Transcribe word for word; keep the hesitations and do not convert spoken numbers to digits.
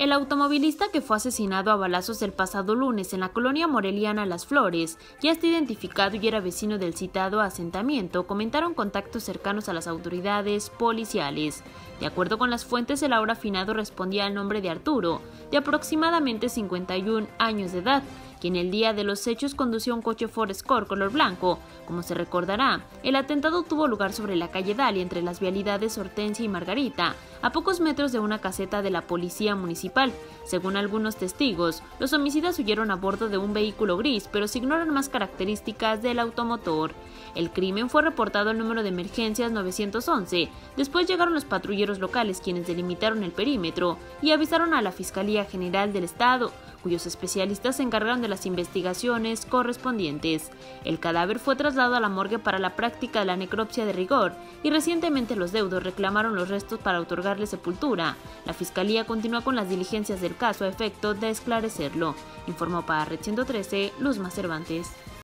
El automovilista que fue asesinado a balazos el pasado lunes en la colonia moreliana Las Flores ya está identificado y era vecino del citado asentamiento, comentaron contactos cercanos a las autoridades policiales. De acuerdo con las fuentes, el ahora finado respondía al nombre de Arturo, de aproximadamente cincuenta y un años de edad, quien el día de los hechos conducía un coche Ford Escort color blanco. Como se recordará, el atentado tuvo lugar sobre la calle Dalia, entre las vialidades Hortensia y Margarita, a pocos metros de una caseta de la Policía Municipal. Según algunos testigos, los homicidas huyeron a bordo de un vehículo gris, pero se ignoran más características del automotor. El crimen fue reportado al número de emergencias nueve once. Después llegaron los patrulleros locales, quienes delimitaron el perímetro y avisaron a la Fiscalía General del Estado, cuyos especialistas se encargaron de las investigaciones correspondientes. El cadáver fue trasladado a la morgue para la práctica de la necropsia de rigor y recientemente los deudos reclamaron los restos para otorgarle sepultura. La Fiscalía continúa con las diligencias del caso a efecto de esclarecerlo, informó para Red ciento trece Luzma Cervantes.